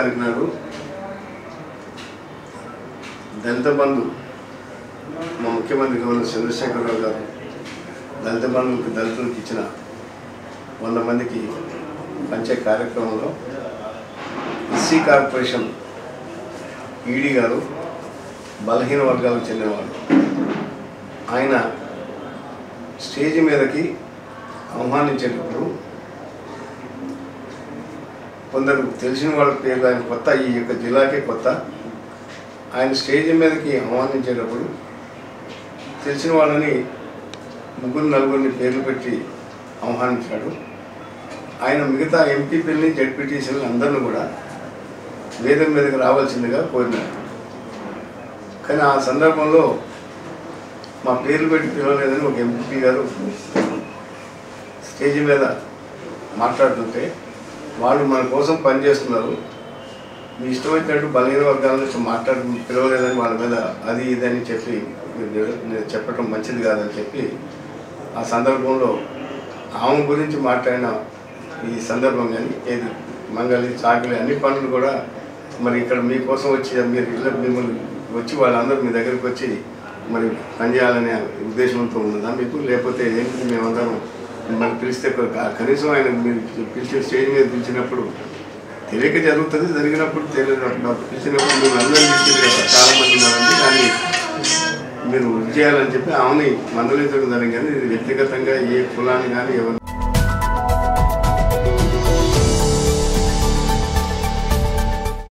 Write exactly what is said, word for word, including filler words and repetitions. తారీఖునాడు దళిత బంధు మా ముఖ్యమంత్రి గవర్నర్ చంద్రశేఖరరావు గారు దళిత బంధువులకు దళితులకు ఇచ్చిన వంద మందికి పంచే కార్యక్రమంలో ఎస్సీ కార్పొరేషన్ ఈడీ గారు బలహీన వర్గాలకు చెందినవాడు. ఆయన స్టేజ్ మీదకి ఆహ్వానించేటప్పుడు కొందరు తెలిసిన వాళ్ళ పేరు ఆయన కొత్త, ఈ యొక్క జిల్లాకే కొత్త. ఆయన స్టేజ్ మీదకి ఆహ్వానించేటప్పుడు తెలిసిన వాళ్ళని ముగ్గురు నలుగురిని పేర్లు పెట్టి ఆహ్వానించాడు. ఆయన మిగతా ఎంపీపీలని జెడ్పీటీసీలని అందరిని కూడా వేదం మీదకి రావాల్సిందిగా కోరినారు. కానీ ఆ సందర్భంలో మా పేర్లు పెట్టి పిలవలేదని ఒక ఎంపీ గారు స్టేజ్ మీద మాట్లాడుతుంటే, వాళ్ళు మన కోసం పనిచేస్తున్నారు, మీ ఇష్టమైనట్టు బలహీన వర్గాల నుంచి మాట్లాడు పిలవలేదని వాళ్ళ మీద అది ఇదని చెప్పి చెప్పడం మంచిది కాదని చెప్పి ఆ సందర్భంలో ఆమె గురించి మాట్లాడిన ఈ సందర్భం. కానీ ఏది మంగళి చాకలి అన్ని పనులు కూడా మరి ఇక్కడ మీకోసం వచ్చి మీరు ఇళ్ళ మిమ్మల్ని వచ్చి వాళ్ళందరూ మీ దగ్గరికి వచ్చి మరి పనిచేయాలనే ఉద్దేశంతో ఉన్నదా మీకు, లేకపోతే ఏంటి మేమందరం మిమ్మల్ని పిలిస్తే కనీసం ఆయన మీరు పిలిచి స్టేజ్ మీద పిలిచినప్పుడు తెలియక జరుగుతుంది, జరిగినప్పుడు తెలియదు పిలిచినప్పుడు మేము అందరం పిలిచింది చాలామంది ఉన్నారండి, కానీ మీరు చేయాలని చెప్పి ఆమెని మందలించడం జరిగింది. ఇది వ్యక్తిగతంగా ఏ కులాన్ని కానీ ఎవరిని